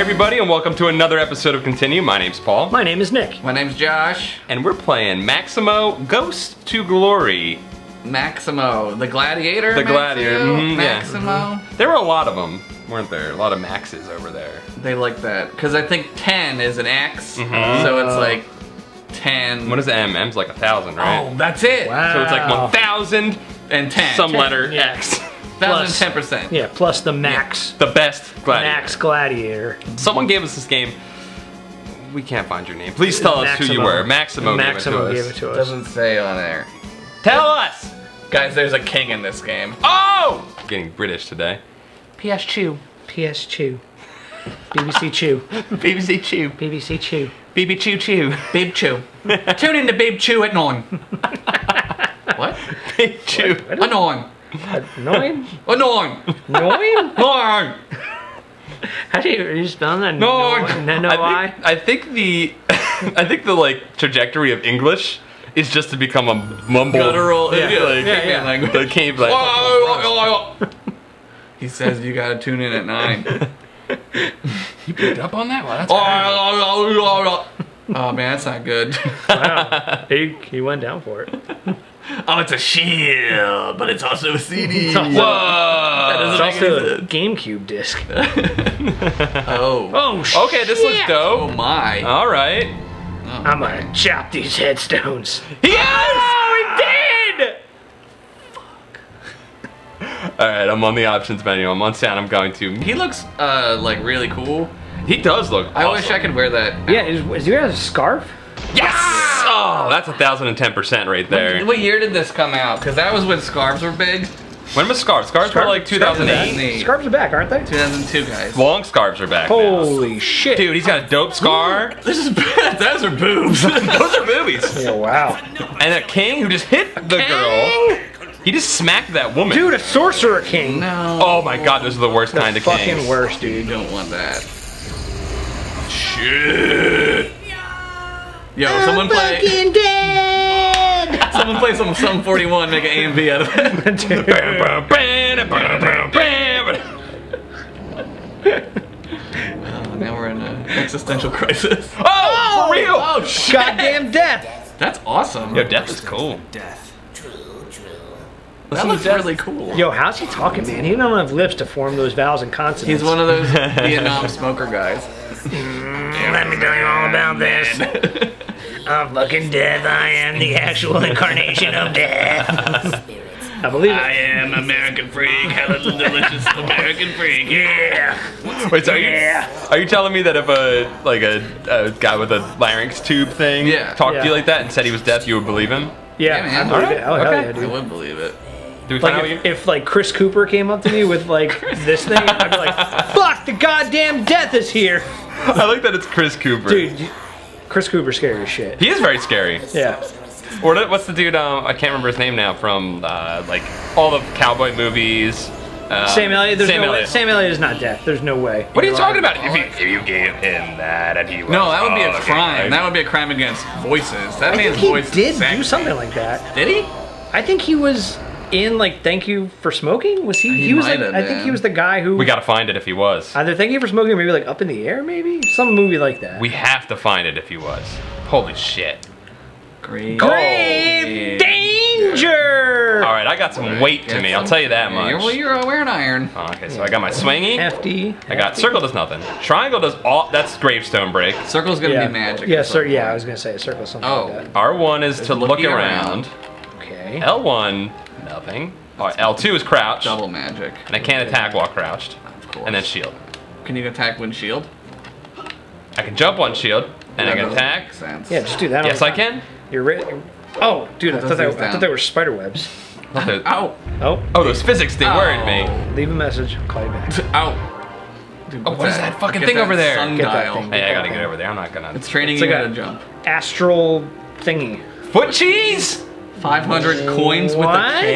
Hey everybody, and welcome to another episode of Continue. My name's Paul. My name is Nick. My name's Josh. And we're playing Maximo, Ghost to Glory. Maximo, the Gladiator? The Gladiator, Maximo. There were a lot of them, weren't there? A lot of Maxes over there. They like that, because I think 10 is an X, so it's like 10. What is M? M's like 1,000, right? Oh, that's it! Wow. So it's like 1,000 and 10. Some 10, letter X. 10%. Yeah, plus the max. Yeah, the best Gladiator. Max Gladiator. Someone gave us this game. We can't find your name. Please tell us who you were. Maximo gave it to us. Doesn't say on there. Tell us! Guys, there's a king in this game. Oh! Getting British today. PS2. PS2. BBC2. BBC2. BBC2. BB2. BibChew. Tune in to BibChew at 9. What? BibChew. At 9. Annoying? Annoying! Annoying? Annoying! How do you spell that? Annoying! I think the like trajectory of English is just to become a mumble. Guttural. Yeah. Language. It came like, he says you gotta tune in at 9. You picked up on that one? That's oh man, that's not good. Wow. He went down for it. Oh, it's a shield, but it's also a CD. It's also, a GameCube disc. Oh. Oh, shit. Okay, this looks dope. Oh, my. All right. Oh, I'm going to chop these headstones. Yes! Oh, we did! Fuck. All right, I'm on the options menu. I'm on sound. I'm going to. He looks, like, really cool. He does look awesome. I wish I could wear that. Yeah, is he wearing a scarf? Yes! Oh, that's 1,010% right there. What year did this come out? Because that was when scarves were big. When was scarves? Scarves were like 2008. Scarves are back, aren't they? 2002, guys. Long scarves are back. Holy shit. Dude, he's got a dope scar. This is bad. Those are boobs. Those are boobies. Yeah, wow. And a king who just hit the girl. He just smacked that woman. Dude, a sorcerer king. No. Oh my god, those are the worst kind of kings. Fucking worst, dude. You don't want that. Shit. Yo, someone play some Sum 41, make an AMV out of it. Oh, now we're in an existential crisis. Oh, for real! Oh, shit. Goddamn death! That's awesome. Yo, death is cool. Death. That looks really cool. Yo, how's he talking, man? He don't have lips to form those vowels and consonants. He's one of those Vietnam smoker guys. Let me tell you all about this. I'm fucking death. I am the actual incarnation of death. I believe it. I am American freak. How little delicious American freak. Yeah. Wait, so are you telling me that if a guy with a larynx tube thing talked to you like that and said he was deaf, you would believe him? Yeah, man. I believe it. Oh, hell yeah, dude. I would believe it. Like if like Chris Cooper came up to me with like this thing, I'd be like, "Fuck, the goddamn death is here." I like that it's Chris Cooper. Dude, Chris Cooper's scary as shit. He is very scary. Yeah. Or what's the dude? I can't remember his name now. From like all the cowboy movies. Sam Elliott. Sam Elliott is not deaf. There's no way. What are you talking about? If you gave him that, and he was that would be a crime. Right? That would be a crime against voices. That man's voice. He did do something like that. Did he? I think he was. In like Thank You for Smoking? Was he? He was like, I think he was the guy who. We gotta find it if he was. Either Thank You for Smoking or maybe like Up in the Air, maybe? Some movie like that. We have to find it if he was. Holy shit. Grave danger! Alright, I got some weight to me, I'll tell you that much. Well, you're wearing iron. Oh, okay, so I got my swingy. Hefty. I got circle does nothing. Triangle does all. That's gravestone break. Circle's gonna be magic. Yeah, I was gonna say a circle something like that. R1 is to look around. Okay. L1. Nothing. Alright, L2 is crouched. Double magic. And I can't attack while crouched. Of course. And then shield. Can you attack one shield? I can jump one shield, and I can attack. Sense. Yeah, just do that. Yes, I can. You're right. Oh, dude, I thought they were spider webs. Ow. Oh. Oh, those physics, they worried me. Leave a message, I'll call you back. Ow. Dude, what is that fucking thing over there? Sundial. Hey, I gotta get over there. I'm not gonna. It's training you how to jump. Astral thingy. Foot cheese? 500 coins with a K?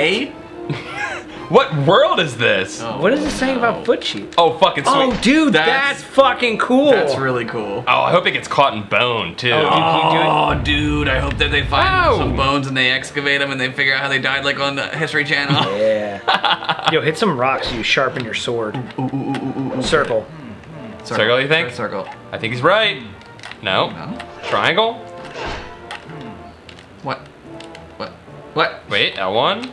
What world is this? Oh, what is it saying about foot cheese? Oh, fucking sweet. Oh, dude, that's fucking cool. That's really cool. Oh, I hope it gets caught in bone, too. Oh, dude, I hope that they find some bones and they excavate them and they figure out how they died, like on the History Channel. Yeah. Yo, hit some rocks so you sharpen your sword. Circle. Circle, you think? Circle. I think he's right. No. No. Triangle? What? What? What? Wait, L1?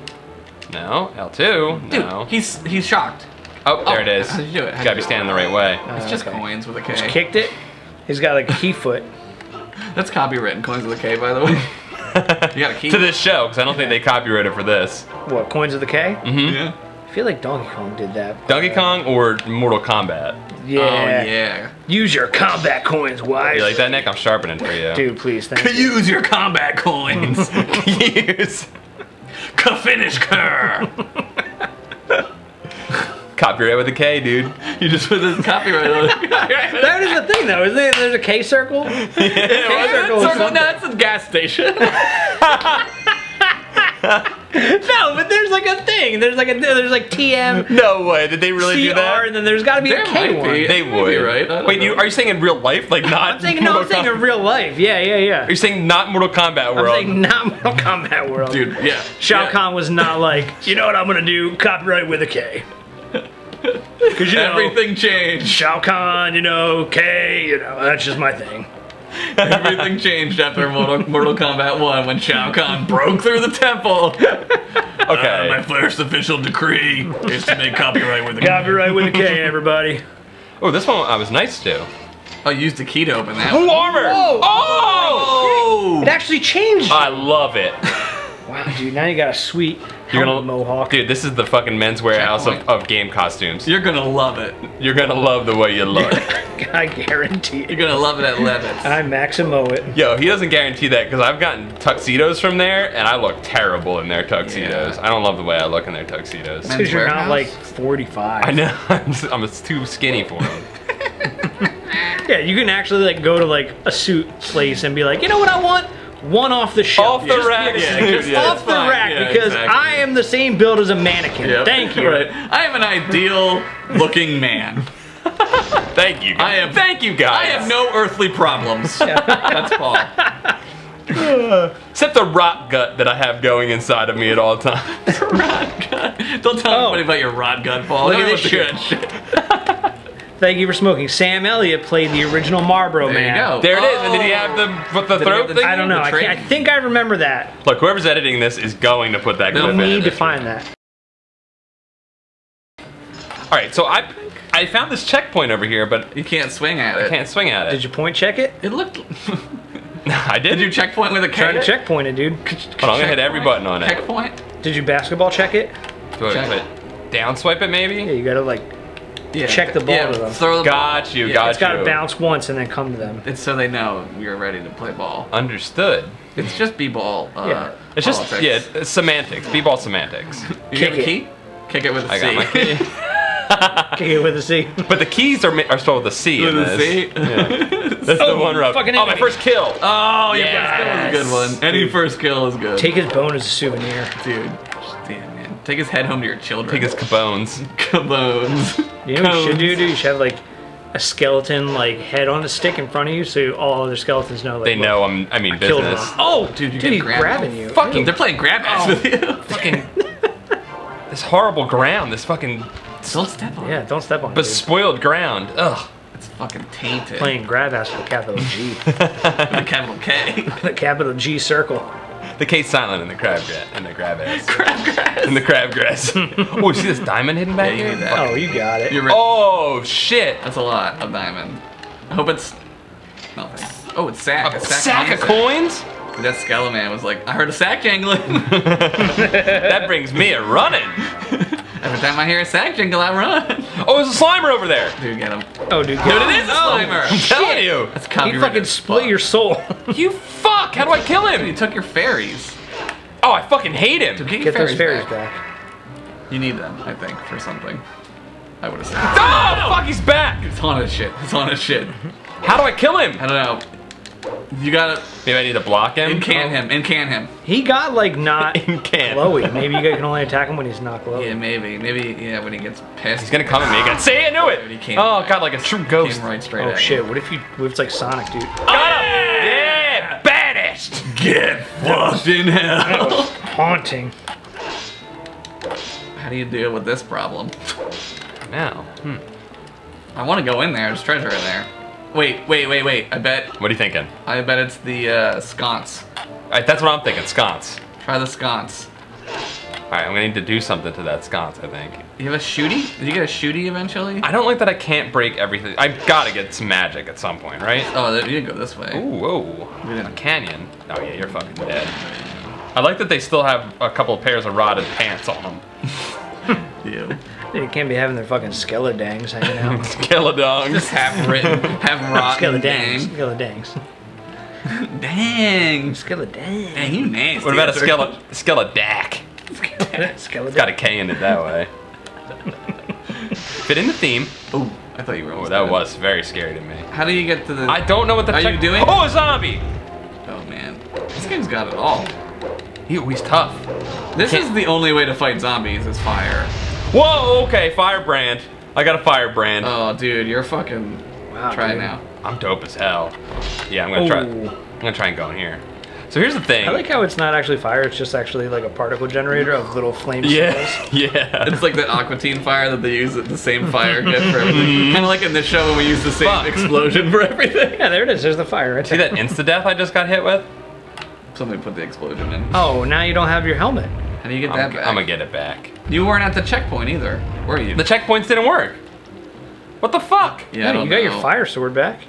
No. L2? Dude, no. He's shocked. Oh, there it is. How did you do it? Gotta be standing the right way. It's just coins with a K. Just kicked it. He's got a key foot. That's copywritten, coins with a K, by the way. You got a key? To this show, because I don't think they copyrighted for this. What, coins with a K? Mm-hmm. Yeah. I feel like Donkey Kong did that. Donkey Kong or Mortal Kombat? Yeah. Oh, yeah. Use your combat coins, wife. You like that, Nick? I'm sharpening for you. Dude, please, thank you. Use your combat coins. Use. Ka-finish Kerr. Copyright with a K, dude. You just put the copyright on it. That is the thing, though, isn't it? There's a K circle? Yeah, K circle. No, that's a gas station. No, but there's like a thing. There's like TM. No way. Did they really do that? And then there's got to be a K one. They would, right? Wait, are you saying in real life, like not? I'm saying in real life. Yeah, yeah, yeah. Are you saying not Mortal Kombat world? I'm saying not Mortal Kombat world, dude. Yeah. Shao Kahn was not like, you know what I'm gonna do? Copyright with a K. Because everything changed. Shao Kahn, you know, K, you know, that's just my thing. Everything changed after Mortal Kombat 1 when Shao Kahn broke through the temple. Okay. My first official decree is to make copyright with a K. Copyright with a K, everybody. Oh, this one I was nice to. Oh, you used the key to open that. Who armor? Whoa. Oh! It actually changed. I love it. Wow, dude, now you got a sweet mohawk. Dude, this is the fucking men's warehouse of game costumes. You're gonna love it. You're gonna love the way you look. I guarantee it. You're gonna love it at Levitt's. I Maximo it. Yo, he doesn't guarantee that because I've gotten tuxedos from there and I look terrible in their tuxedos. Yeah. I don't love the way I look in their tuxedos. Because you're not like 45. I know. I'm too skinny for them. Yeah, you can actually like go to like a suit place and be like, you know what I want? One off the shelf. Off the rack. Off the rack, because I am the same build as a mannequin. Yep. Thank you. Right. I am an ideal looking man. Thank you, guys. Thank you, guys. I have no earthly problems. That's Paul. Except the rot gut that I have going inside of me at all times. The rot gut. Don't tell anybody about your rot gut, Paul. Look at this shit. Thank You for Smoking. Sam Elliott played the original Marlboro Man. There you go. There it is. And did he have the throat thing? I don't know. I think I remember that. Look, whoever's editing this is going to put that clip in. They'll need to find that. All right, so I found this checkpoint over here, but you can't swing at it. I can't swing at it. Did you point check it? It looked... I did. Did you checkpoint with a K? Trying to checkpoint it, dude. Hold on, I'm going to hit every button on it. Checkpoint? Did you basketball check it? Check it. Down swipe it, maybe? Yeah, you got to, like... Yeah. Check the ball to them. Throw the ball. You, got you. It's got to bounce once and then come to them. It's so they know you're ready to play ball. Understood. It's just b-ball. It's just it's semantics. B-ball semantics. Kick it. Kick it with a C. I got my key. Kick it with a C. But the keys are spelled with a C. With a C. Yeah. That's the one rub. Oh, my first kill. Oh, yeah. First kill is a good one. Any first kill is good. Take his bone as a souvenir, dude. Take his head home to your children. Take his cabones. Cabones. You know what you should do? You should have like a skeleton like head on a stick in front of you, so all the skeletons know. Like, they know I mean business. Oh, dude, he's grabbing you. Fucking, they're playing grab ass with you. Fucking. This horrible ground. This fucking. Don't step on. Yeah, don't step on. But spoiled ground. Ugh. It's fucking tainted. Playing grab ass with a capital G. With a capital K. The capital G circle. The K's silent in the crabgrass. In the crabgrass. Crabgrass. In the crabgrass. Oh, you see this diamond hidden back here? Yeah, oh, you got it. Oh, shit. That's a lot of diamond. I hope it's... nothing. Oh, it's sack. A sack of coins? That Skeleman was like, I heard a sack jangling. That brings me a running. Every time I hear a sack jingle, I run. Oh, there's a Slimer over there. Dude, get him. Oh, dude, get him. Dude, it is a Slimer. I'm telling you. That's copyrighted. He fucking split your soul. You fuck. How do I kill him? He took your fairies. Oh, I fucking hate him. Dude, get those fairies back. You need them, I think, for something. I would have said. Oh, fuck, he's back. It's on his shit. It's on his shit. How do I kill him? I don't know. You gotta. Maybe I need to block him. And can him. He got like not glowy. Maybe you can only attack him when he's not glowy. Yeah, maybe. Maybe when he gets pissed. He's gonna come at me again. See, I knew it. Dude, he got like a true ghost. Came right straight. Oh shit! What if you? It's like Sonic, dude. Oh, yeah, banished. Get fucked in hell. That was haunting. How do you deal with this problem? Now. I want to go in there. There's treasure in there. Wait. I bet. What are you thinking? I bet it's the sconce. Alright, that's what I'm thinking. Sconce. Try the sconce. Alright, I'm gonna need to do something to that sconce, I think. You have a shooty? Did you get a shooty eventually? I don't like that I can't break everything. I've gotta get some magic at some point, right? Oh, you didn't go this way. Ooh, whoa. You're in a canyon. Oh yeah, you're fucking dead. I like that they still have a couple of pairs of rotted pants on them. Ew. They can't be having their fucking skeledangs hanging out. Skeledongs. Just half written, half rotten. Skeledangs. Skeledangs. Dang. Skeledangs. Dang, you nasty. What about a skeledack? Skeledack. It's got a K in it that way. Fit in the theme. Ooh, I thought you were. Oh, that was very scary to me. How do you get to the? I don't know what the. Are you doing? Oh, a zombie! Oh man, this game's got it all. Ew, he's tough. This is the only way to fight zombies is fire. Whoa, okay, firebrand. I got a firebrand. Oh, dude, you're fucking. Wow, try it now. I'm dope as hell. Yeah, I'm gonna try. I'm gonna try and go in here. So here's the thing. I like how it's not actually fire, it's just actually like a particle generator of little flame symbols. Yeah. It's like that Aquatine fire that they use at the same fire gift for everything. Kind of like in this show when we use the same explosion for everything. Yeah, there it is. There's the fire right there. See that insta-death I just got hit with? Somebody put the explosion in. Oh, now you don't have your helmet. How do you get that back? I'm gonna get it back. You weren't at the checkpoint either, were you? The checkpoints didn't work. What the fuck? Yeah, you got your fire sword back.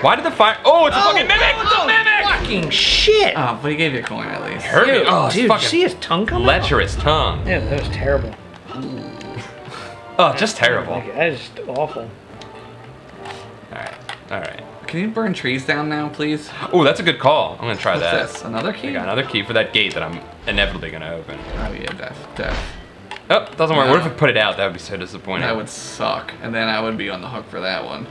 Why did the fire? Oh, it's a fucking mimic! Oh, it's a mimic! Fucking shit! Oh, but he gave you a coin at least. Hurt it. Oh, dude, did you see his tongue come out? Lecherous tongue. Yeah, that was terrible. Oh, just terrible. That is just awful. Alright, alright. Can you burn trees down now, please? Oh, that's a good call. I'm gonna try that. What's this? Another key? I got another key for that gate that I'm inevitably gonna open. Oh, yeah, death. Oh, doesn't work. What if I put it out? That would be so disappointing. That would suck. And then I would be on the hook for that one.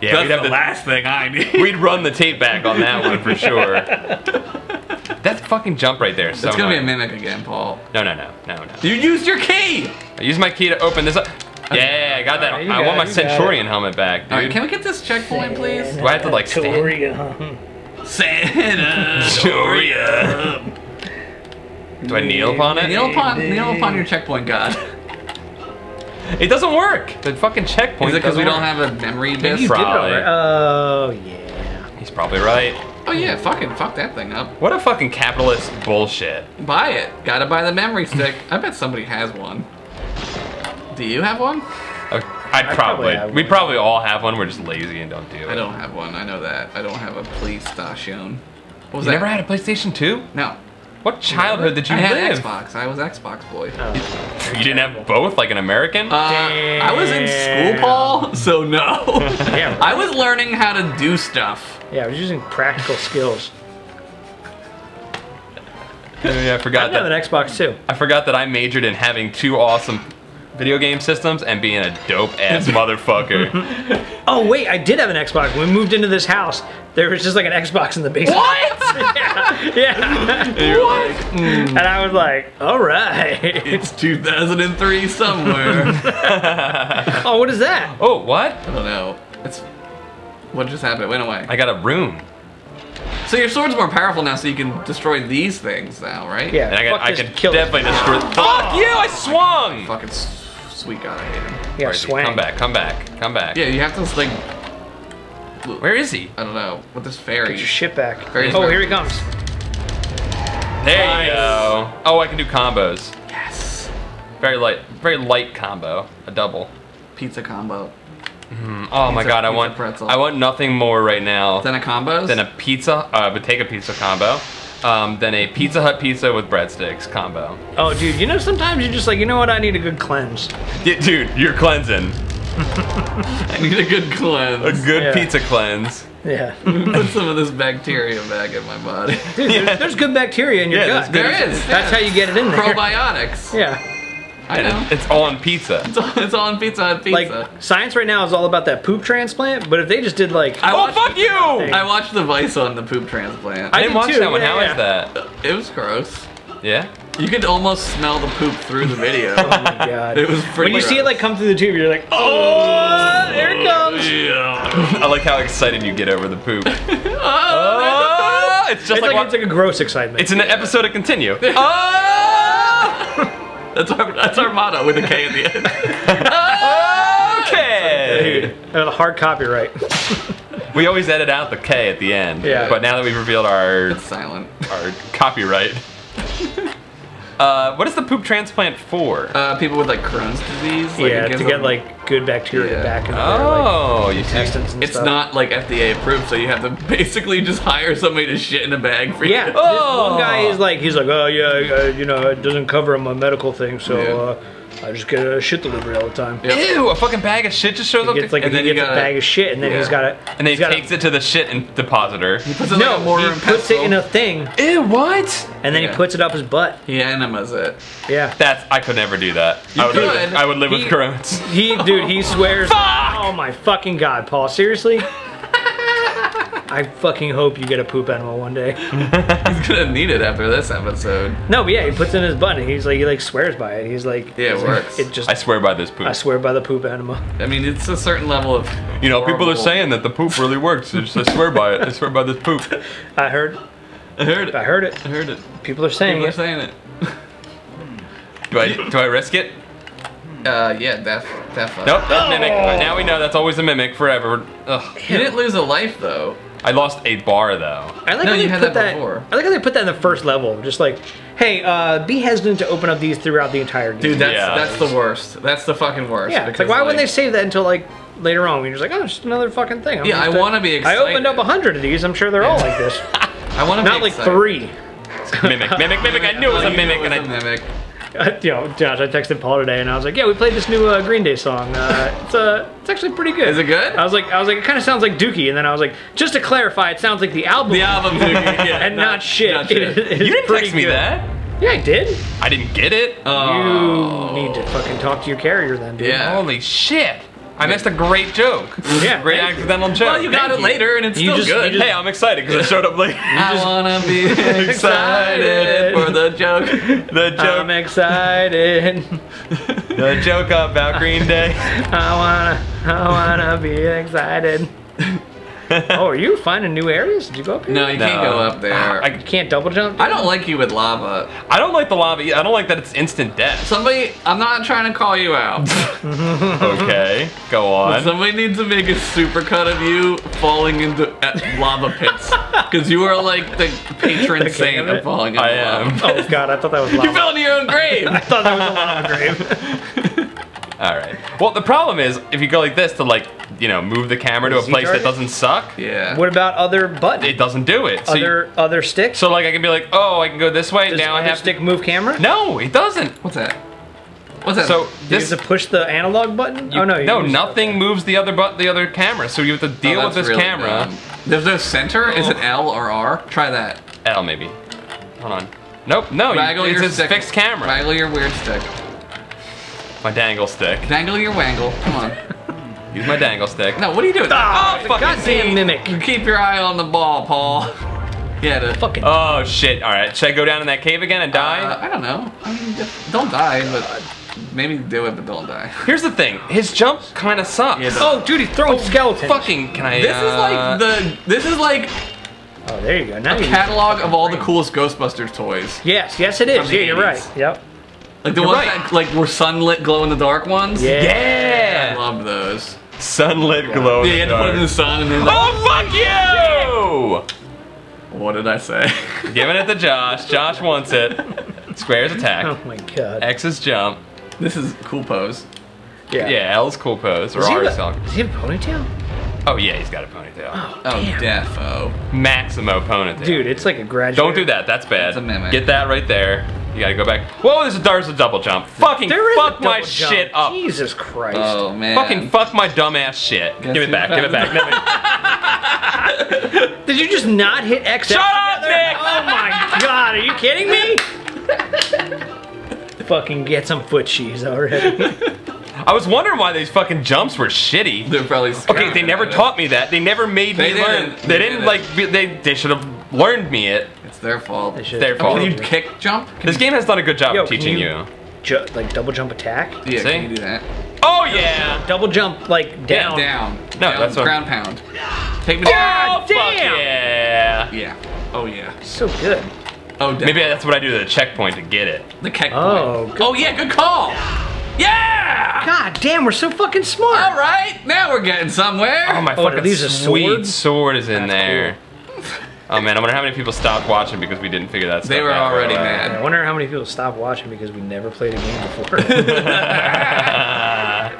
Yeah, that's the last thing I need. We'd run the tape back on that one for sure. That fucking jump right there. It's gonna be a mimic again, Paul. No. You used your key! I used my key to open this up. Yeah, I got that. Right, I want my Centurion helmet back, dude. All right, can we get this checkpoint, please? Do I have to, like, stand? Centurion. Do I kneel upon it? Kneel upon your checkpoint, God. It doesn't work. The fucking checkpoint. Is it because we don't have a memory disk? Probably. Oh yeah. He's probably right. Oh yeah, fucking fuck that thing up. What a fucking capitalist bullshit. Buy it. Gotta buy the memory stick. I bet somebody has one. Do you have one? We probably all have one. We're just lazy and don't do it. I don't have one. I know that. I don't have a PlayStation. What was that? You never had a PlayStation 2? No. What childhood did you live? I had Xbox. I was Xbox boy. Oh. You didn't have both, like an American? I was in school, Paul, so no. Yeah, right. I was learning how to do stuff. Yeah, I was using practical skills. Yeah, I forgot that. I have an Xbox too. I forgot that I majored in having two awesome video game systems and being a dope-ass motherfucker. Oh wait, I did have an Xbox. When we moved into this house, there was just like an Xbox in the basement. What? Yeah. What? And I was like, all right. It's 2003 somewhere. Oh, what is that? Oh, what? I don't know. It's what just happened? It went away. I got a rune. So your sword's more powerful now, so you can destroy these things now, right? Yeah. And I could definitely destroy. Fuck you! I swung. Fucking sweet god, I hate him. Yeah, right, swang. Come back. Yeah, you have to like. Where is he? I don't know. With this fairy. Get your shit back. Oh, here he comes. There you go. Oh, I can do combos. Yes. Very light combo. A double. Pizza combo. Mm-hmm. Oh my god, I want nothing more right now than a combo. Than a pizza, take a pizza combo. Then a Pizza Hut pizza with breadsticks combo. Oh dude, you know sometimes you're just like, you know what? I need a good cleanse. Yeah, dude, you're cleansing. I need a good cleanse. A good pizza cleanse. Yeah. Put some of this bacteria back in my body. Dude, there's good bacteria in your gut. There is. That's how you get it in there. Probiotics. Yeah. I know. It's all on pizza. It's all on Pizza Hut pizza. Like, science right now is all about that poop transplant, but if they just did like... Oh, fuck you! I watched the Vice on the poop transplant. I didn't watch that one. How is that? It was gross. Yeah? You could almost smell the poop through the video. Oh my god. It was pretty gross. When you see it like come through the tube, you're like, oh, there it comes. Yeah. I like how excited you get over the poop. It's just like it's like a gross excitement. It's an episode of Continue. That's our motto with a K at the end. Okay. That was a hard copyright. We always edit out the K at the end. Yeah. But now that we've revealed our silent, our copyright. What is the poop transplant for? People with like Crohn's disease. Like, yeah, to get like good bacteria back in their intestines and stuff. It's not like FDA approved, so you have to basically just hire somebody to shit in a bag for you. Yeah. Oh. This one guy is like, he's like, oh yeah, you know, it doesn't cover my medical thing, so I just get a shit delivery all the time. Yep. Ew, a fucking bag of shit just shows up. It's like, and then he gets a bag of shit, and then he's got it. And then he takes it to the shit and depositor. He puts it he puts it in a thing. Ew, what? And then he puts it up his butt. He enemas it. Yeah. That's, I could never do that. I would live with Crohn's. Dude, he swears. Fuck! Oh my fucking god, Paul, seriously? I fucking hope you get a poop animal one day. He's gonna need it after this episode. No, but yeah, he puts it in his butt and he's like, he like swears by it. He's like, yeah, it works. It just, I swear by this poop. I swear by the poop animal. I mean, it's a certain level of, you know, people are saying that the poop really works. Just, I swear by it. I swear by this poop. I heard it. People are saying it. Do I risk it? Yeah, definitely. Nope, that mimic. Now we know that's always a mimic forever. Ugh. You didn't lose a life though. I lost 8 bar though. I like how they put that before. I like how they put that in the first level. Just like, hey, be hesitant to open up these throughout the entire game. Dude, that's the worst. That's the fucking worst. Yeah, it's like, why wouldn't they save that until like later on when you're just like, oh, it's just another fucking thing. I want to be excited. I opened up 100 of these. I'm sure they're all like this. I want to be not like excited. 3. Mimic. I knew it was a mimic. You know, Josh, I texted Paul today, and I was like, "Yeah, we played this new Green Day song. It's actually pretty good." Is it good? I was like, it kind of sounds like Dookie, and then I was like, just to clarify, it sounds like the album. The album Dookie, yeah, and not shit. Not shit. You didn't text me that. Yeah, I did. I didn't get it. Oh. You need to fucking talk to your carrier then, dude. Yeah. Holy shit. I missed a great joke. Yeah, great accidental joke. Well, you got it later, and it's still good. Hey, I'm excited because I showed up late. I wanna be excited for the joke. The joke. I'm excited. The joke about Green Day. I wanna be excited. Oh, are you finding new areas? Did you go up here? No, you can't go up there. I can't double jump? I don't like you with lava. I don't like the lava. I don't like that it's instant death. Somebody, I'm not trying to call you out. Okay, go on. But somebody needs to make a supercut of you falling into lava pits. Because you are like the patron saint of falling into lava. Oh god, I thought that was lava. You fell into your own grave! I thought that was a lava grave. Alright. Well, the problem is, if you go like this to like, you know, move the camera to a place that doesn't suck. Yeah. What about other buttons? It doesn't do it. So other sticks? So like I can be like, oh, I can go this way. Does now I have stick to move camera? No, it doesn't. What's that? What's that? So this you have to push the analog button? Oh no. You nothing moves the other camera. So you have to deal with this really camera. Dumb. There's no center. Is it L or R? Try that. L maybe. Hold on. Nope. No. It's a fixed camera. Waggle your weird stick. My dangle stick. Dangle your wangle. Come on. Use my dangle stick. No, what are you doing? Oh fucking goddamn mimic. You keep your eye on the ball, Paul. Yeah, the fucking. Oh shit! All right, should I go down in that cave again and die? I don't know. I mean, don't die, but maybe do it, but don't die. Here's the thing: his jump kind of sucks. Yeah, oh, dude, he's throwing skeletons. Fucking, can I? This is like the. This is like. Oh, there you go. Now a catalog of all the coolest Ghostbusters toys. Yes, it is. Yeah, you're right. Yep. Like the ones that like were sunlit glow-in-the-dark ones? Yeah! I love those. Sunlit glow-in-the-dark. Yeah, you had to put it in the sun and then like, oh, fuck you! What did I say? Giving it to Josh. Josh wants it. Square's attack. Oh my god. X's jump. This is cool pose. Yeah. Yeah, L's cool pose. Or R's song. Does he have a ponytail? Oh yeah, he's got a ponytail. Oh defo. Maximo ponytail. Dude, it's like a graduate. Don't do that, that's bad. It's a mimic. Get that right there. You gotta go back. Whoa, there's a double jump. Fucking fuck my shit up. Jesus Christ. Oh man. Fucking fuck my dumb ass shit. Give it back. Did you just not hit X? Shut up, Nick! Oh my god, are you kidding me? Fucking get some foot cheese already. I was wondering why these fucking jumps were shitty. They're probably scared. Okay, they never taught me that. They never made me learn. They should have learned me it. Their fault. It's their fault. Can you kick jump? This game has done a good job of teaching you. Like double jump attack? Yeah, see? Can you do that? Oh yeah! Double jump like down. Down. No, that's ground pound. Take me down. Oh, fuck yeah! Yeah. Oh yeah. So good. Oh, damn. Maybe that's what I do to the checkpoint to get it. The checkpoint. Oh, oh yeah, good call. Yeah! God damn, we're so fucking smart. All right, now we're getting somewhere. Oh, my fucking sweet sword is in there. Cool. Oh, man, I wonder how many people stopped watching because we didn't figure that stuff out. They were already mad. I wonder how many people stopped watching because we never played a game before.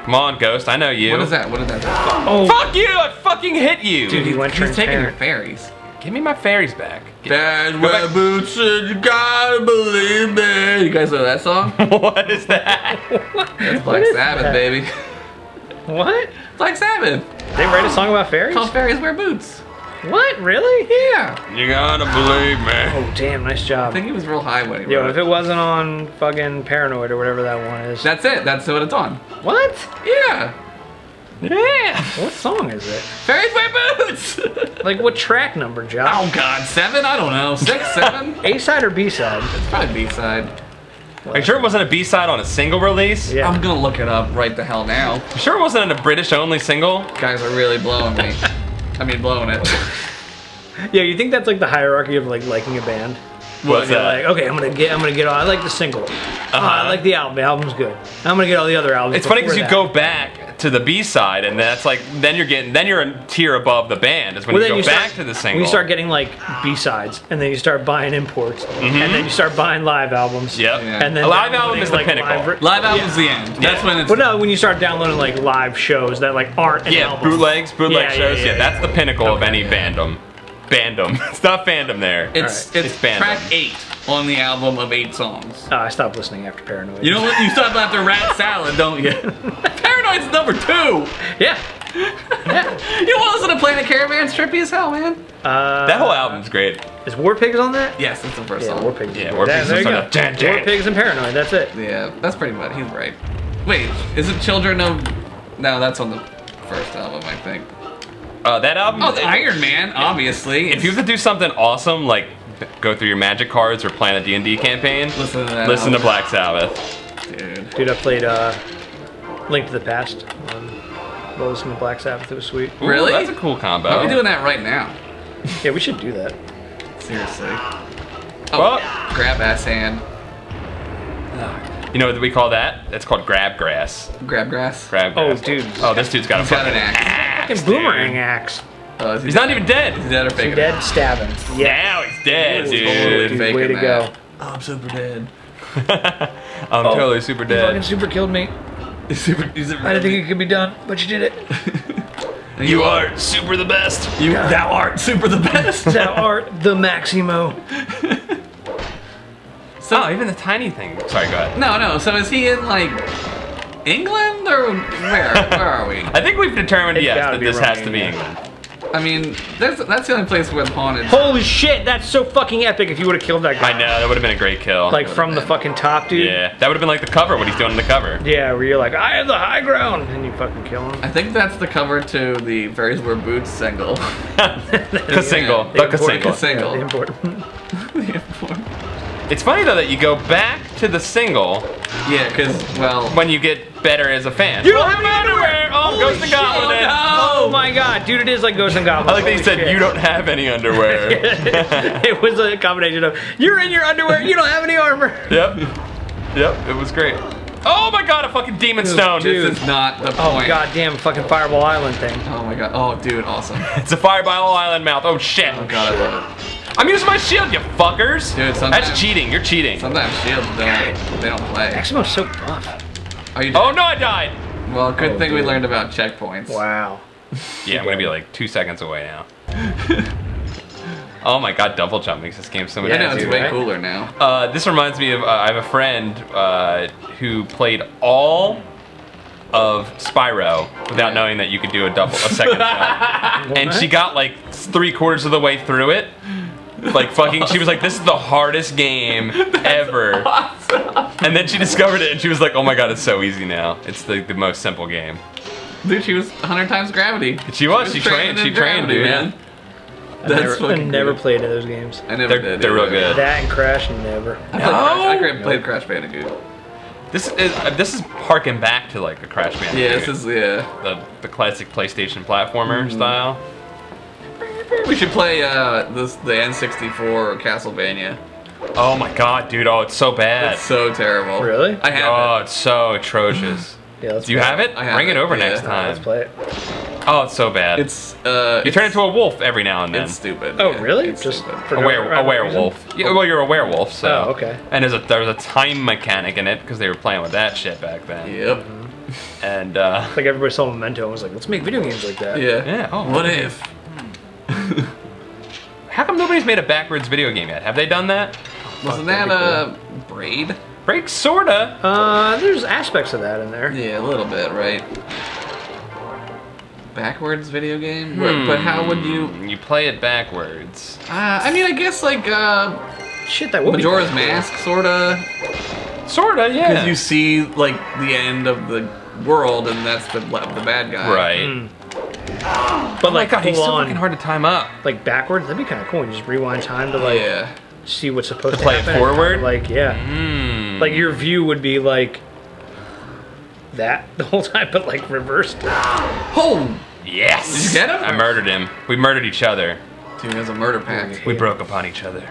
Come on, Ghost, I know you. What is that? What is that? Oh. Fuck you! I fucking hit you! Dude, he went transparent. He's taking your fairies. Give me my fairies back. Bad web boots and you gotta believe me. You guys know that song? What is that? That's Black Sabbath, baby. What? Black Sabbath. They write a song about fairies? Called Fairies Wear Boots. What? Really? Yeah. You gotta believe me. Oh, damn, nice job. I think it was Real Highway. Yo, if it wasn't on fucking Paranoid or whatever that one is. That's it. That's what it's on. What? Yeah. Yeah! What song is it? Fairies Wear Boots! Like, what track number, Josh? Oh, God, 7? I don't know. 6, 7? A-side or B-side? It's probably B-side. Are you sure it wasn't a B-side on a single release? Yeah. I'm gonna look it up right the hell now. You sure it wasn't on a British-only single? Guys are really blowing me. I mean, blowing it. Yeah, you think that's like the hierarchy of like liking a band? What's that? Like, okay, I'm gonna get all. I like the single. I like the album. The album's good. I'm gonna get all the other albums. It's funny because you go back to the B side, and that's like then you're a tier above the band. Is when you go back to the single. You start getting like B sides, and then you start buying imports, and then you start buying live albums. Yep. Yeah. And then a live album is like the pinnacle. Live album's the end. That's when it's. Well, no, when you start downloading like live shows that like aren't an album. bootleg shows. Yeah, that's the pinnacle of any bandom. Fandom. It's not fandom there. It's fandom. Track 8 on the album of 8 songs. Oh, I stopped listening after Paranoid. You know what? You stopped after Rat Salad, don't you? Paranoid's number 2. Yeah. Yeah. You want to listen to Planet Caravan's trippy as hell, man. That whole album's great. Is War Pigs on that? Yes, that's the first song. War Pigs. Yeah, War Pigs. There you go. War Pigs and Paranoid. That's it. Yeah, that's pretty much. He's right. Wait, is it Children of? No, that's on the first album, I think. That album. Oh, Iron Man, obviously. If you have to do something awesome, like go through your magic cards or plan a D&D campaign, listen to that. Listen to Black Sabbath. Dude, I played Link to the Past. I listened to Black Sabbath. It was sweet. Ooh, really? That's a cool combo. We're doing that right now. Yeah, we should do that. Seriously. Oh, oh. Grab ass hand. Oh. You know what we call that? That's called grab grass. Grab grass? Grab grass. Oh, dude. Oh, this dude's got a fucking axe. Fucking boomerang axe. He's not even dead. He's dead or faking. He's dead stabbing. Yeah. Now he's dead, dude. Way to go. Oh, I'm super dead. I'm totally super dead. You fucking super killed me. I didn't think it could be done, but you did it. You are super the best. Thou art super the best. Thou art the Maximo. So, oh, even the tiny thing. Sorry, go ahead. No, no. So is he in like England or where? Where are we? I think we've determined that this has to be England. I mean, that's the only place where it's haunted. Holy shit! That's so fucking epic. If you would have killed that guy. I know that would have been a great kill. Like from the fucking top, dude. Yeah, that would have been like the cover. What he's doing in the cover. Yeah, where you're like, I have the high ground, and you fucking kill him. I think that's the cover to the Fairies Wear Boots single. The single. The single. The important. The important. It's funny though that you go back to the single. Yeah, because, well, when you get better as a fan. You don't have underwear! Oh, Ghosts and Goblins! Oh my god, dude, it is like Ghosts and Goblins. I like that you said you don't have any underwear. It was a combination of you're in your underwear, you don't have any armor. Yep. Yep, it was great. Oh my god, a fucking demon stone. Dude. This is not the point. Oh goddamn fucking Fireball Island thing. Oh my god. Oh dude, awesome. It's a Fireball Island mouth. Oh shit. Oh god, I love it. I'm using my shield, you fuckers! Dude, that's cheating. You're cheating. Sometimes shields don't play. Maximo's so buff. Are you dead? Oh no, I died! Well, good thing we learned about checkpoints. Wow. Yeah, I'm gonna be like 2 seconds away now. Oh my god, double jump makes this game so much easier. Yeah, no, it's way cooler now. This reminds me of I have a friend who played all of Spyro without knowing that you could do a second jump, and she got like 3/4 of the way through it. Like fucking, she was like, this is the hardest game ever. Awesome. And then she discovered it and she was like, oh my god, it's so easy now. It's the most simple game. Dude, she was 100 times gravity. She trained, dude. Man. I never played any of those games. I never did. They're real good. That and Crash, never. I played Crash Bandicoot. This is harking back to like a Crash Bandicoot. Yeah, this is, the classic PlayStation platformer style. We should play the N64 or Castlevania. Oh my god, dude. Oh, it's so bad. It's so terrible. Really? I have it. It's so atrocious. Yeah, let's Do you have it? I have Bring it over next time. Let's play it. Oh, it's so bad. It's you turn into a wolf every now and then. It's stupid. Oh, really? It's just a werewolf. Yeah, well, you're a werewolf, so. Oh, okay. And there's a time mechanic in it because they were playing with that shit back then. Yep. Mm-hmm. And like everybody saw Memento and was like, let's make video games like that. Yeah. Yeah. Oh, what if? How come nobody's made a backwards video game yet? Have they done that? Wasn't that a Braid? Braid, sorta. There's aspects of that in there. Yeah, a little bit, right? Backwards video game? Hmm. But how would you... You play it backwards. I mean, I guess like... Shit, that would Majora's be Mask, sorta. Sorta, yeah. Because you see, like, the end of the world, and that's the bad guy. Right. Hmm. But like, oh my God, he's so fucking hard to time up. Like backwards, that'd be kind of cool. You just rewind time to like see what's supposed to happen. Play it forward. Kind of like like your view would be like that the whole time, but like reversed. Oh yes! Did you get him? I murdered him. We murdered each other. Dude, it was a murder pact. We broke upon each other.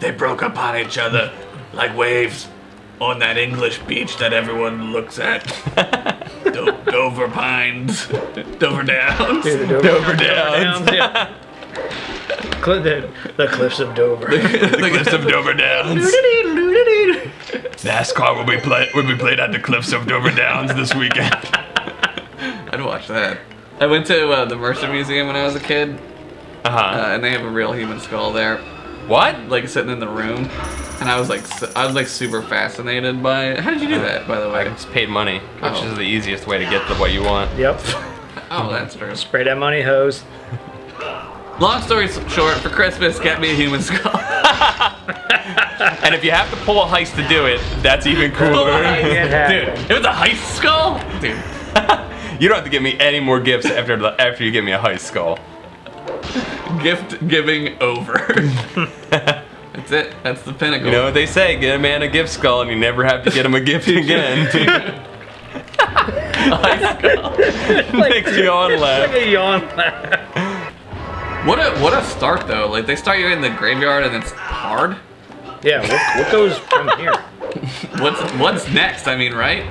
They broke upon each other like waves on that English beach that everyone looks at. Dover Pines, Dover Downs, dude, Dover Downs. Yeah. the cliffs of Dover, the cliffs of Dover Downs. NASCAR will be played at the cliffs of Dover Downs this weekend. I'd watch that. I went to the Mercer Museum when I was a kid, and they have a real human skull there. What? Like sitting in the room, and I was like super fascinated by it. How did you do that, by the way? I just paid money, which is the easiest way to get the what you want. Yep. Oh, that's true. Spray that money, hose. Long story short, for Christmas, get me a human skull. And if you have to pull a heist to do it, that's even cooler. Dude, it was a heist skull? Dude. You don't have to give me any more gifts after you give me a heist skull. Gift giving over. That's it. That's the pinnacle. You know what they say, get a man a gift skull and you never have to get him a gift again. Makes you yawn laugh. Like a yawn laugh. What a start though. Like they start you in the graveyard and it's hard. Yeah, what goes from here? What's next, I mean, right?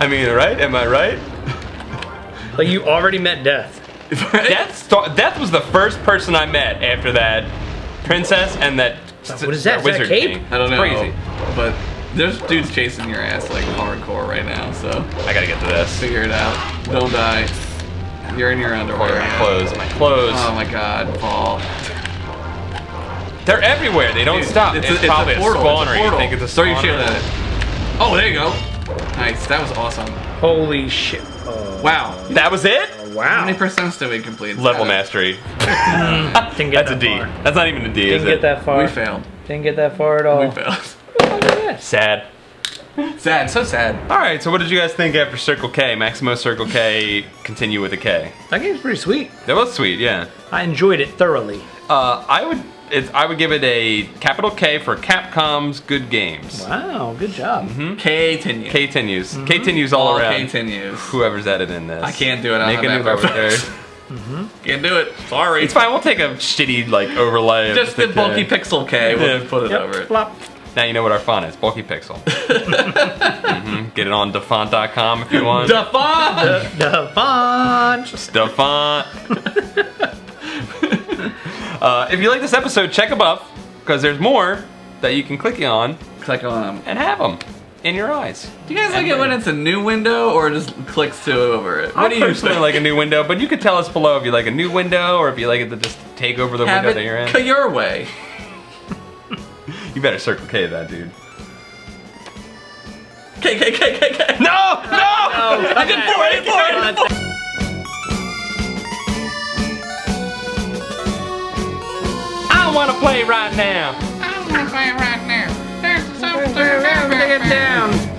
I mean, right? Am I right? Like you already met death. Death was the first person I met after that princess and that what is that? Is that a cape? Thing. I don't know. It's crazy. But there's dudes chasing your ass like hardcore right now, so I gotta get to this. Figure it out. Don't die. You're in your underwear. My clothes. My clothes. Oh my god, Paul. They're everywhere. They don't stop. It's probably a portal. Spawner. You think it's a spawner? Throw your shield at it. Oh, there you go. Nice. That was awesome. Holy shit. Wow. That was it? Wow. How many percents did we complete? Level mastery. Didn't get that's that a D. Far. That's not even a D, is it? Didn't get that far. We failed. Didn't get that far at all. We failed. Sad. Sad. So sad. All right. So what did you guys think after Circle K? Maximo Circle K. Continue with a K. That game's pretty sweet. That was sweet. Yeah. I enjoyed it thoroughly. I would give it a capital K for Capcom's good games. Wow, good job. Mm-hmm. K-tinues. K-tinues. Mm-hmm. K-tinues all around. K-tinues. Whoever's added in this. I can't do it. Make a new reference. Can't do it. Sorry. It's fine. We'll take a shitty like overlay. Just the bulky pixel K. We'll put it over it. Plop. Now you know what our font is. Bulky pixel. Get it on Defont.com if you want. Defont. Defont. Defont. If you like this episode, check above, because there's more that you can click on. Click on them. And have them in your eyes. Do you guys like it when it's a new window or just clicks to over it? What do you personally like a new window, but you can tell us below if you like a new window or if you like it to just take over the window that you're in. Have it your way. You better Circle K that, dude. K. No! No! I did 4! I did 4! I wanna play right now. There's something to get down.